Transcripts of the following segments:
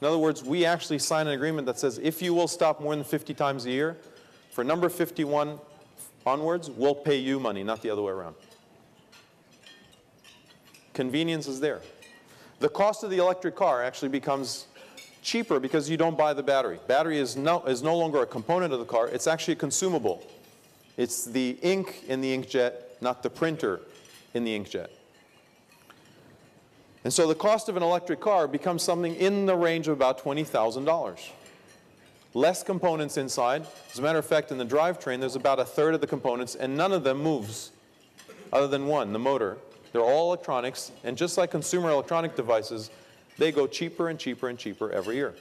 In other words, we actually sign an agreement that says if you will stop more than 50 times a year, for number 51 onwards, we'll pay you money, not the other way around. Convenience is there. The cost of the electric car actually becomes cheaper because you don't buy the battery. Battery is no longer a component of the car. It's actually a consumable. It's the ink in the inkjet, not the printer in the inkjet. And so the cost of an electric car becomes something in the range of about $20,000. Less components inside. As a matter of fact, in the drivetrain, there's about a third of the components, and none of them moves other than one, the motor. They're all electronics, and just like consumer electronic devices, they go cheaper and cheaper and cheaper every year.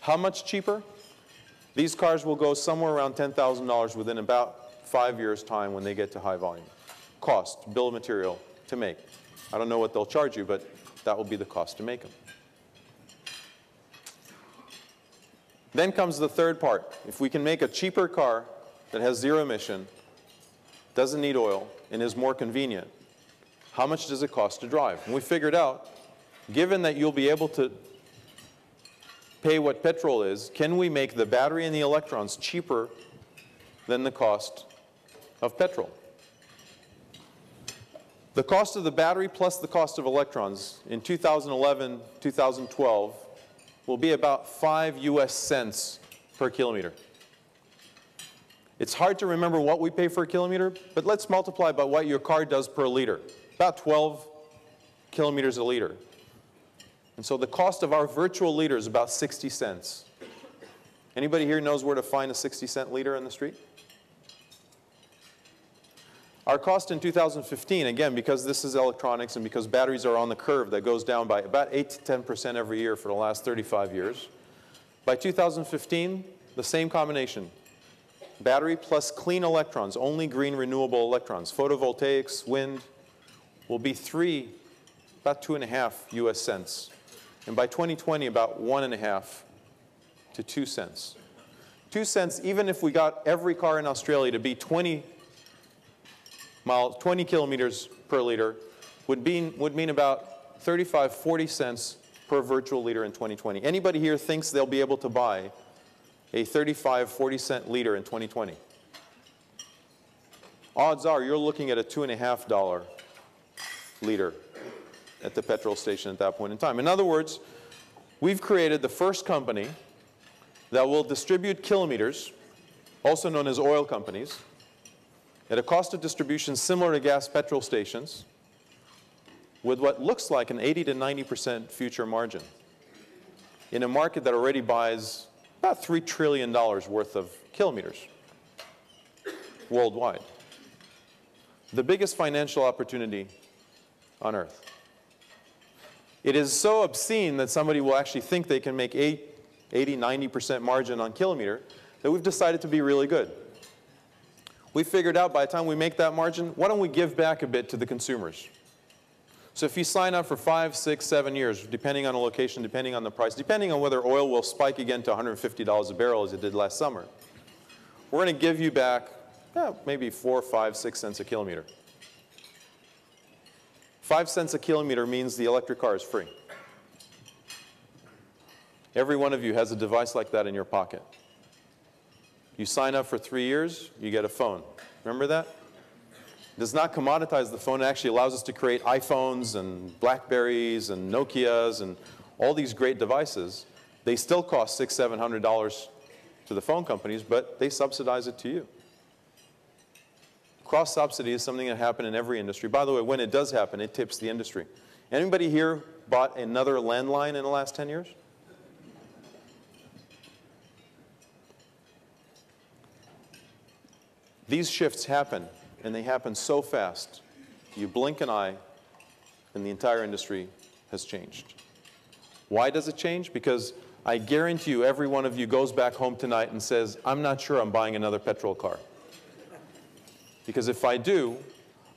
How much cheaper? These cars will go somewhere around $10,000 within about 5 years' time when they get to high volume. Cost, bill of material to make. I don't know what they'll charge you, but that will be the cost to make them. Then comes the third part. If we can make a cheaper car that has zero emission, doesn't need oil, and is more convenient, how much does it cost to drive? And we figured out, given that you'll be able to pay what petrol is, can we make the battery and the electrons cheaper than the cost of petrol? The cost of the battery plus the cost of electrons in 2011, 2012 will be about 5 US cents per kilometer. It's hard to remember what we pay for a kilometer, but let's multiply by what your car does per liter, about 12 kilometers a liter. And so the cost of our virtual liter is about 60 cents. Anybody here knows where to find a 60-cent liter on the street? Our cost in 2015, again, because this is electronics and because batteries are on the curve that goes down by about 8% to 10% every year for the last 35 years. By 2015, the same combination. Battery plus clean electrons, only green renewable electrons, photovoltaics, wind, will be about 2.5 US cents. And by 2020, about 1.5 to 2 cents. 2 cents, even if we got every car in Australia to be 20 kilometers per liter, would mean about 35, 40 cents per virtual liter in 2020. Anybody here thinks they'll be able to buy a 35, 40 cent liter in 2020? Odds are you're looking at a $2.50 liter at the petrol station at that point in time. In other words, we've created the first company that will distribute kilometers, also known as oil companies, at a cost of distribution similar to gas petrol stations with what looks like an 80 to 90% future margin in a market that already buys about $3 trillion worth of kilometers worldwide. The biggest financial opportunity on Earth. It is so obscene that somebody will actually think they can make 80, 90% margin on kilometer that we've decided to be really good. We figured out by the time we make that margin, why don't we give back a bit to the consumers? So if you sign up for 5, 6, 7 years, depending on the location, depending on the price, depending on whether oil will spike again to $150 a barrel as it did last summer, we're going to give you back maybe 4, 5, 6 cents a kilometer. 5 cents a kilometer means the electric car is free. Every one of you has a device like that in your pocket. You sign up for 3 years, you get a phone. Remember that? It does not commoditize the phone. It actually allows us to create iPhones and Blackberries and Nokias and all these great devices. They still cost $600, $700 to the phone companies, but they subsidize it to you. Cross-subsidy is something that happened in every industry. By the way, when it does happen, it tips the industry. Anybody here bought another landline in the last 10 years? These shifts happen, and they happen so fast. You blink an eye, and the entire industry has changed. Why does it change? Because I guarantee you every one of you goes back home tonight and says, I'm not sure I'm buying another petrol car. Because if I do,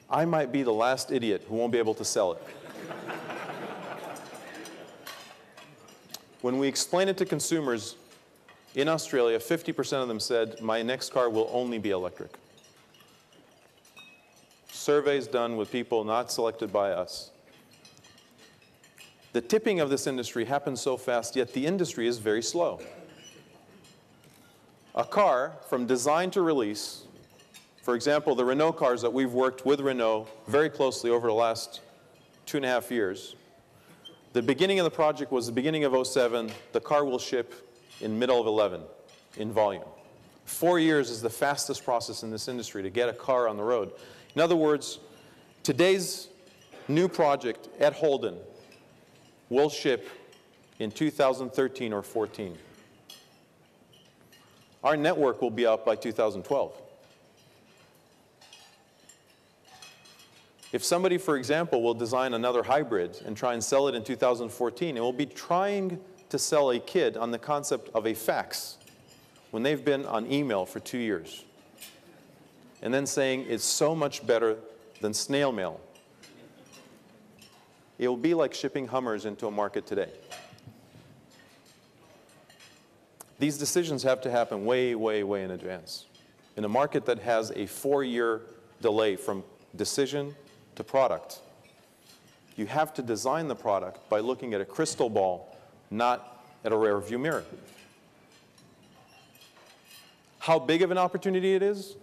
I might be the last idiot who won't be able to sell it. When we explain it to consumers in Australia, 50% of them said, my next car will only be electric. Surveys done with people not selected by us. The tipping of this industry happens so fast, yet the industry is very slow. A car, from design to release, for example, the Renault cars that we've worked with Renault very closely over the last 2.5 years, the beginning of the project was the beginning of 2007. The car will ship in middle of 2011 in volume. 4 years is the fastest process in this industry to get a car on the road. In other words, today's new project at Holden will ship in 2013 or 14. Our network will be out by 2012. If somebody, for example, will design another hybrid and try and sell it in 2014, it will be trying to sell a kid on the concept of a fax when they've been on email for 2 years, and then saying it's so much better than snail mail. It will be like shipping Hummers into a market today. These decisions have to happen way, way, way in advance. In a market that has a 4-year delay from decision to product, you have to design the product by looking at a crystal ball, not at a rearview mirror. How big of an opportunity it is?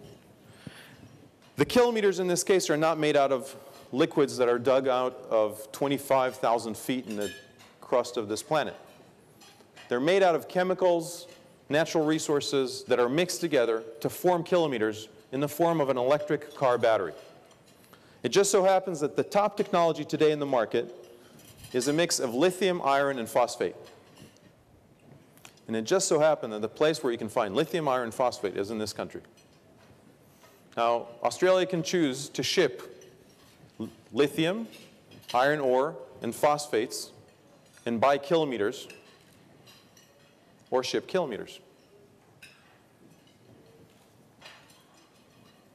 The kilometers in this case are not made out of liquids that are dug out of 25,000 feet in the crust of this planet. They're made out of chemicals, natural resources that are mixed together to form kilometers in the form of an electric car battery. It just so happens that the top technology today in the market is a mix of lithium, iron, and phosphate. And it just so happened that the place where you can find lithium, iron, and phosphate is in this country. Now, Australia can choose to ship lithium, iron ore, and phosphates, and buy kilometers, or ship kilometers.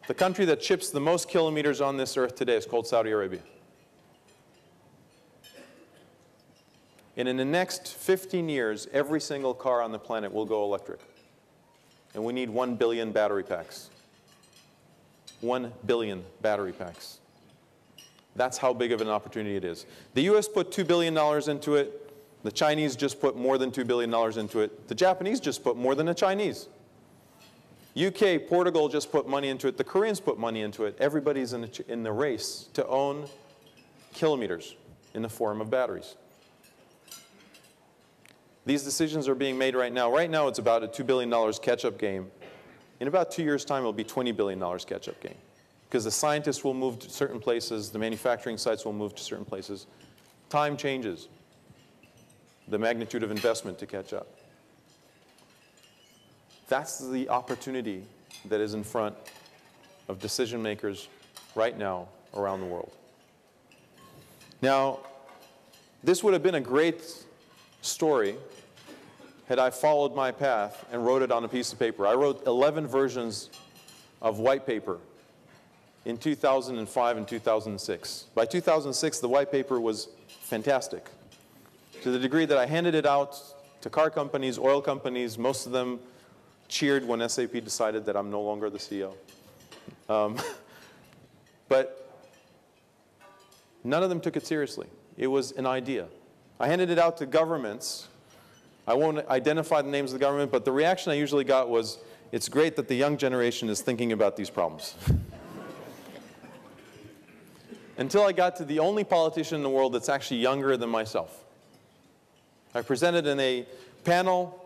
The country that ships the most kilometers on this earth today is called Saudi Arabia. And in the next 15 years, every single car on the planet will go electric. And we need 1 billion battery packs. 1 billion battery packs. That's how big of an opportunity it is. The US put $2 billion into it. The Chinese just put more than $2 billion into it. The Japanese just put more than the Chinese. UK, Portugal just put money into it. The Koreans put money into it. Everybody's in the race to own kilometers in the form of batteries. These decisions are being made right now. Right now, it's about a $2 billion catch-up game. In about 2 years' time, it'll be $20 billion catch-up game, because the scientists will move to certain places, the manufacturing sites will move to certain places. Time changes the magnitude of investment to catch up. That's the opportunity that is in front of decision makers right now around the world. Now, this would have been a great story had I followed my path and wrote it on a piece of paper. I wrote 11 versions of white paper in 2005 and 2006. By 2006, the white paper was fantastic, to the degree that I handed it out to car companies, oil companies. Most of them cheered when SAP decided that I'm no longer the CEO. But none of them took it seriously. It was an idea. I handed it out to governments. I won't identify the names of the government, but the reaction I usually got was, it's great that the young generation is thinking about these problems. Until I got to the only politician in the world that's actually younger than myself. I presented in a panel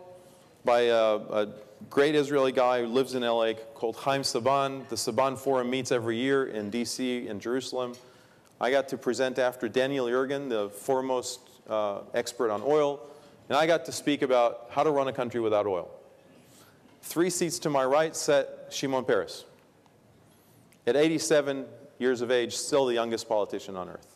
by a great Israeli guy who lives in LA called Chaim Saban. The Saban Forum meets every year in DC and Jerusalem. I got to present after Daniel Yergin, the foremost expert on oil, and I got to speak about how to run a country without oil. 3 seats to my right sat Shimon Peres. At 87, years of age, still the youngest politician on earth.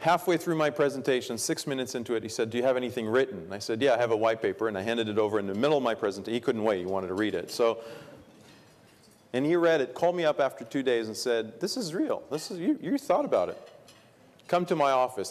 Halfway through my presentation, 6 minutes into it, he said, "Do you have anything written?" And I said, "Yeah, I have a white paper," and I handed it over in the middle of my presentation. He couldn't wait, he wanted to read it. And he read it, called me up after 2 days and said, "This is real. You thought about it. Come to my office."